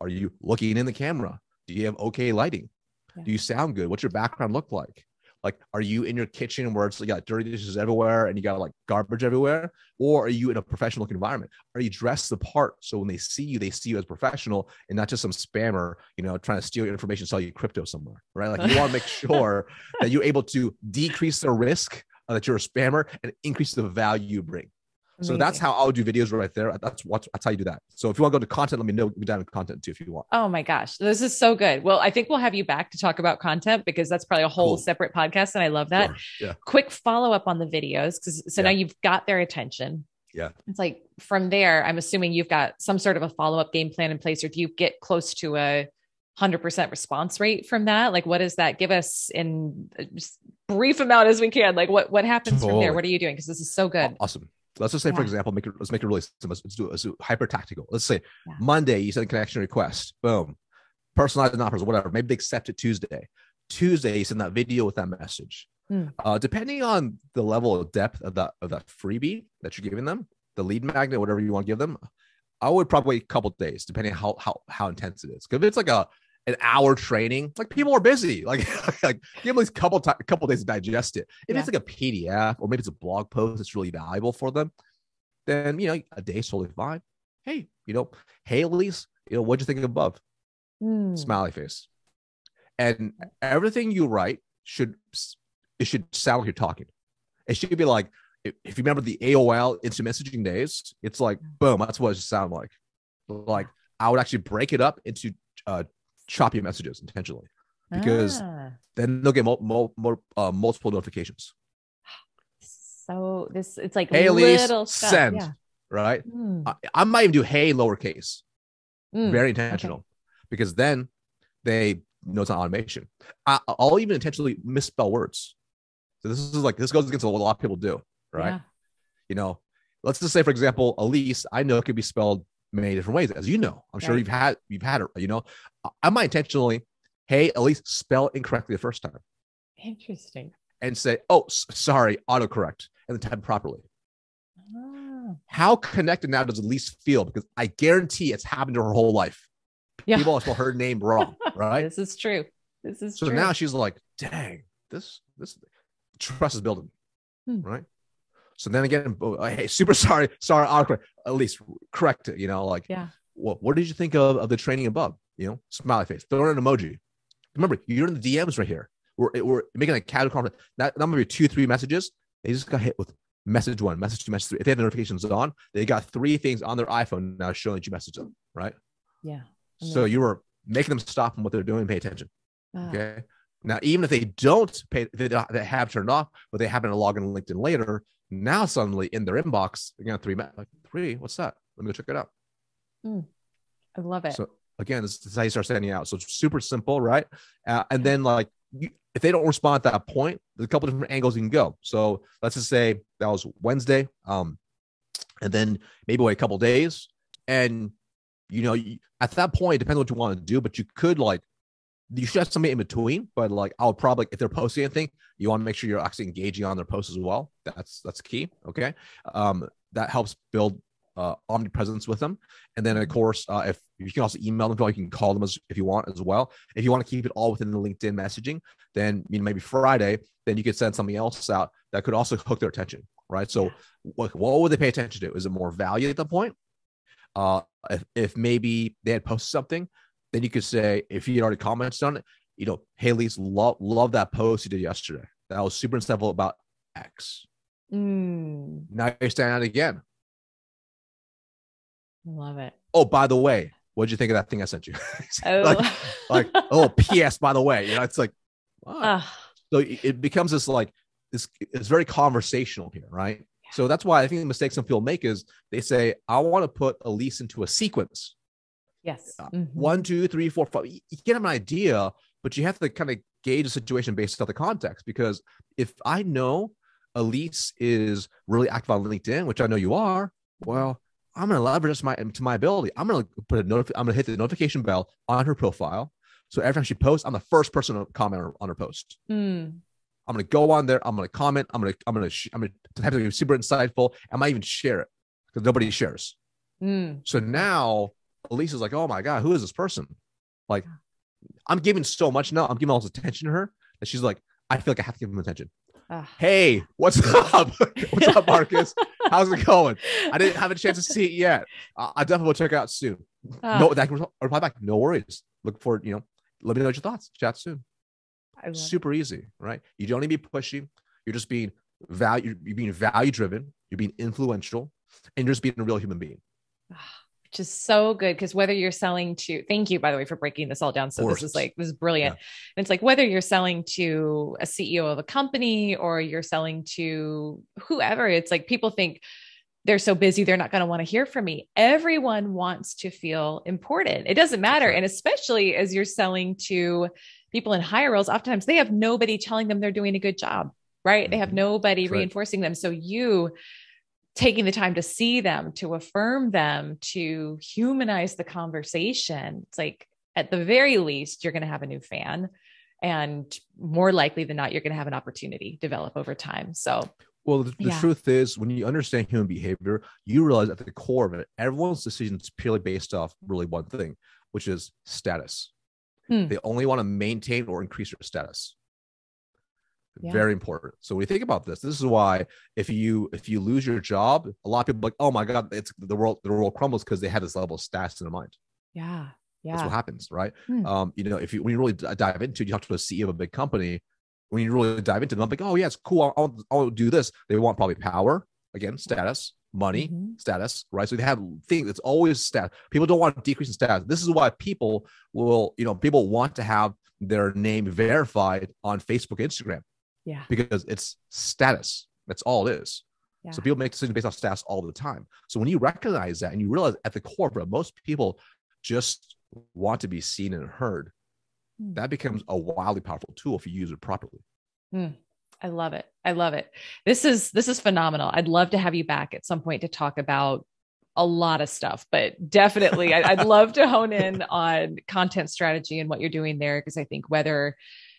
are you looking in the camera? Do you have okay lighting? Yeah. Do you sound good? What's your background look like? Like, are you in your kitchen where it's like you got dirty dishes everywhere and you got like garbage everywhere? Or are you in a professional environment? Are you dressed the part? So when they see you as professional and not just some spammer, you know, trying to steal your information, sell you crypto somewhere, right? Like you want to make sure that you're able to decrease the risk that you're a spammer and increase the value you bring. Amazing. So that's how I'll do videos right there. That's how you do that. So if you want to go to content, let me know. We're down to content too, if you want. Oh my gosh, this is so good. Well, I think we'll have you back to talk about content because that's probably a whole separate podcast. And I love that. Sure. Yeah. Quick follow-up on the videos. Now you've got their attention. Yeah. It's like from there, I'm assuming you've got some sort of a follow-up game plan in place, or do you get close to 100% response rate from that? Like, what does that give us in just brief amount as we can? Like what happens from there? What are you doing? Cause this is so good. Awesome. Let's just say, for example, let's make it really simple. Let's do hyper tactical. Let's say Monday, you send a connection request, boom, personalized, not personalized, whatever. Maybe they accept it Tuesday. Tuesday, you send that video with that message. Mm. Depending on the level of depth of that freebie that you're giving them, the lead magnet, whatever you want to give them, I would probably wait a couple of days, depending on how intense it is. Because if it's like an hour training, like people are busy, like give them these couple days to digest it. If it's like a PDF or maybe it's a blog post that's really valuable for them, then, you know, a day is totally fine. Hey, you know, hey, Elyse, you know, what'd you think of above? Mm. Smiley face. And everything you write should sound like you're talking. It should be like, if you remember the AOL instant messaging days, it's like, boom, that's what it should sound like. Like I would actually break it up into, choppy messages intentionally, because then they'll get multiple notifications. So it's like, hey, little stuff. Send, right? Mm. I might even do hey lowercase, very intentional, because then they know it's not automation. I'll even intentionally misspell words. So this goes against what a lot of people do, right? Yeah. You know, let's just say, for example, Elyse, I know it could be spelled many different ways, as you know. I'm sure you've had it, you know. I might intentionally, hey, Elyse, spell incorrectly the first time. Interesting. And say, oh, sorry, autocorrect, and then type properly. Oh. How connected now does Elyse feel? Because I guarantee it's happened to her whole life. Yeah. People have spelled her name wrong, right? This is true. So now she's like, dang, this trust is building, right? So then again, hey, super sorry, autocorrect, Elyse, correct it, you know, like, what did you think of the training above? You know, smiley face, throw in an emoji. Remember, you're in the DMs right here. We're making a casual comment. That might be 2-3 messages. They just got hit with message 1, message 2, message 3. If they have the notifications on, they got 3 things on their iPhone now showing that you messaged them, right? Yeah. So you were making them stop on what they're doing and pay attention. Okay. Now, even if they don't pay, they have turned off, but they happen to log in LinkedIn later. Now, suddenly in their inbox, again, three, what's that? Let me go check it out. I love it. So again, this is how you start standing out. So it's super simple, right? And then like, if they don't respond at that point, there's a couple different angles you can go. So let's just say that was Wednesday. And then maybe wait a couple days and you know, at that point, it depends what you want to do, but you could like, you should have somebody in between, but like, I'll probably, if they're posting anything, you want to make sure you're actually engaging on their posts as well. That's key. Okay. That helps build omnipresence with them. And then of course, if you can also email them, you can call them as if you want as well. If you want to keep it all within the LinkedIn messaging, then you know, maybe Friday, then you could send something else out that could also hook their attention. Right. So what would they pay attention to? Is it more value at that point? If maybe they had posted something, then you could say, if you had already commented on it, you know, hey, Elyse, love that post you did yesterday. That was super insightful about X. Now you're standing out again. Love it. Oh, by the way, what did you think of that thing I sent you? Oh. like, oh, P.S. by the way, you know, it's like, wow. So it becomes this like, it's very conversational here, right? Yeah. So that's why I think the mistake some people make is they say, I want to put Elyse into a sequence. Yes. 1, 2, 3, 4, 5. You can have an idea, but you have to kind of gauge the situation based on the context, because if I know Elyse is really active on LinkedIn, which I know you are, well, I'm going to leverage this to my ability. I'm going to hit the notification bell on her profile. So every time she posts, I'm the first person to comment on her post. I'm going to go on there. I'm going to comment. I'm going to have something super insightful. I might even share it because nobody shares. So now Elyse is like, oh my God, who is this person? Like, I'm giving so much now. I'm giving all this attention to her that she's like, I feel like I have to give him attention. Hey, what's up? What's up, Marcus? How's it going? I didn't have a chance to see it yet. I definitely will check it out soon. No, that can reply back. No worries. Look forward. You know, let me know your thoughts. Chat soon. Super easy, right? You don't need to be pushy. You're just being value. You're being value driven. You're being influential, and you're just being a real human being. Which is so good, because whether you're selling to, thank you, by the way, for breaking this all down. So this is brilliant. Yeah. And it's like, whether you're selling to a CEO of a company or you're selling to whoever, it's like, people think they're so busy, they're not going to want to hear from me. Everyone wants to feel important. It doesn't matter. Right. And especially as you're selling to people in higher roles, oftentimes they have nobody telling them they're doing a good job, right? Mm-hmm. They have nobody reinforcing them. So you taking the time to see them, to affirm them, to humanize the conversation. It's like, at the very least, you're going to have a new fan, and more likely than not, you're going to have an opportunity develop over time. So, well, the truth is, when you understand human behavior, you realize at the core of it, everyone's decision is purely based off really one thing, which is status. They only want to maintain or increase your status. Yeah. Very important. So when you think about this, this is why if you lose your job, a lot of people are like, oh my God, it's the world crumbles, because they had this level of status in their mind. Yeah. Yeah. That's what happens, right? You know, when you really dive into it, you talk to a CEO of a big company, when you really dive into them, I'm like, oh yeah, it's cool. I'll do this. They want probably power, again, status, money, status, right? So they have things that's always status. People don't want to decrease in status. This is why people will, you know, people want to have their name verified on Facebook, Instagram. Yeah. Because it's status. That's all it is. Yeah. So people make decisions based off status all the time. So when you recognize that and you realize at the core, but most people just want to be seen and heard, that becomes a wildly powerful tool if you use it properly. I love it. I love it. This is phenomenal. I'd love to have you back at some point to talk about a lot of stuff, but definitely I'd love to hone in on content strategy and what you're doing there. Because I think whether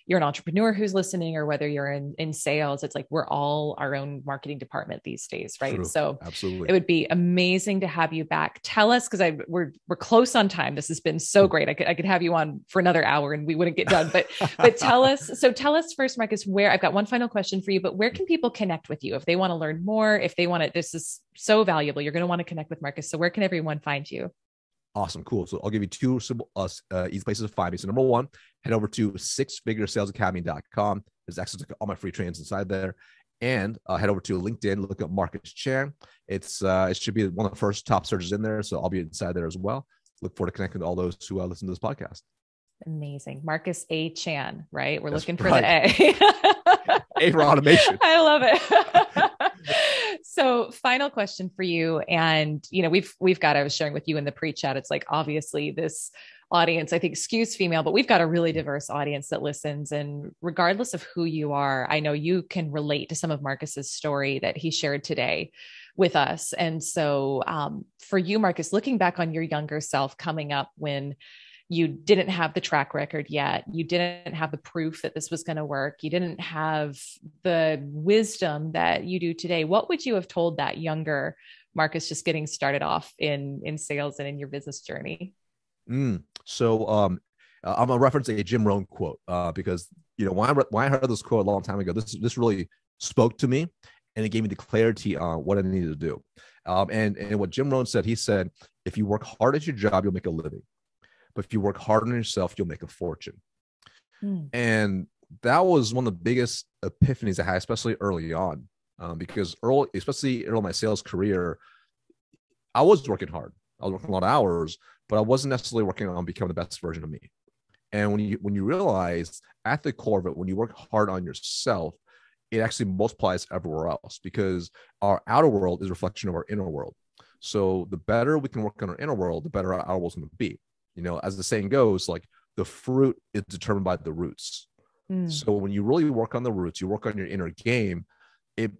you're an entrepreneur who's listening or whether you're in sales, it's like, we're all our own marketing department these days. Right. True. So absolutely, it would be amazing to have you back. Tell us, cause we're close on time. This has been so great. I could have you on for another hour and we wouldn't get done, but tell us first, Marcus, where, I've got one final question for you, but where can people connect with you if they want to learn more, if they want to, this is so valuable. You're going to want to connect with Marcus. So where can everyone find you? Awesome. Cool. So I'll give you two easy places to find me. So number one, head over to sixfiguresalesacademy.com. There's access to all my free trainings inside there. And head over to LinkedIn, look up Marcus Chan. It should be one of the first top searches in there. So I'll be inside there as well. Look forward to connecting with all those who listen to this podcast. Amazing. Marcus A. Chan, right? We're looking for the A. A for automation. I love it. So final question for you. And, you know, I was sharing with you in the pre-chat, it's like, obviously this audience, I think skews female, but we've got a really diverse audience that listens. And regardless of who you are, I know you can relate to some of Marcus's story that he shared today, with us. And so for you, Marcus, looking back on your younger self coming up when you didn't have the track record yet, you didn't have the proof that this was going to work, you didn't have the wisdom that you do today, what would you have told that younger Marcus just getting started off in sales and in your business journey? I'm going to reference a Jim Rohn quote because, you know, when I heard this quote a long time ago, this really spoke to me and it gave me the clarity on what I needed to do. And what Jim Rohn said, he said, if you work hard at your job, you'll make a living. But if you work hard on yourself, you'll make a fortune. And that was one of the biggest epiphanies I had, especially early on, because especially early in my sales career, I was working hard. I was working a lot of hours, but I wasn't necessarily working on becoming the best version of me. And when you realize at the core of it, when you work hard on yourself, it actually multiplies everywhere else because our outer world is a reflection of our inner world. So the better we can work on our inner world, the better our outer world's going to be. You know, as the saying goes, like the fruit is determined by the roots. So when you really work on the roots, you work on your inner game, it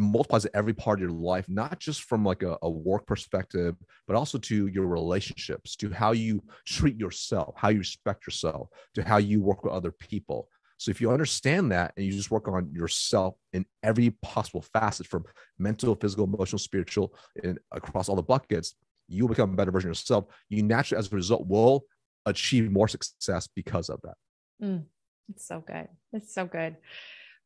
multiplies every part of your life, not just from like a work perspective, but also to your relationships, to how you treat yourself, how you respect yourself, to how you work with other people. So if you understand that and you just work on yourself in every possible facet from mental, physical, emotional, spiritual, and across all the buckets, you will become a better version of yourself. You naturally, as a result, will achieve more success because of that. It's so good. It's so good.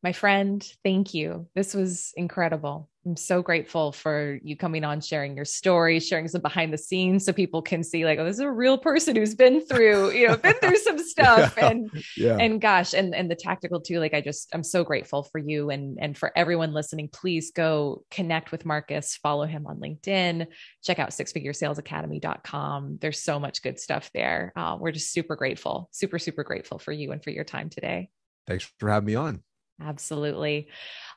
My friend, thank you. This was incredible. I'm so grateful for you coming on, sharing your story, sharing some behind the scenes so people can see like, oh, this is a real person who's been through, you know, been through some stuff. And gosh, and the tactical too, like I'm so grateful for you and for everyone listening, please go connect with Marcus, follow him on LinkedIn, check out sixfiguresalesacademy.com. There's so much good stuff there. We're just super grateful, super grateful for you and for your time today. Thanks for having me on. Absolutely.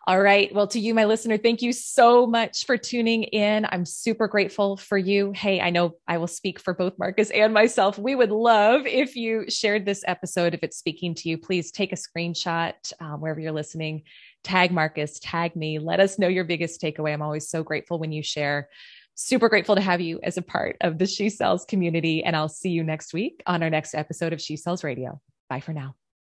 All right. Well, to you, my listener, thank you so much for tuning in. I'm super grateful for you. Hey, I know I will speak for both Marcus and myself. We would love if you shared this episode. If it's speaking to you, please take a screenshot wherever you're listening, tag Marcus, tag me, let us know your biggest takeaway. I'm always so grateful when you share. Super grateful to have you as a part of the She Sells community. And I'll see you next week on our next episode of She Sells Radio. Bye for now.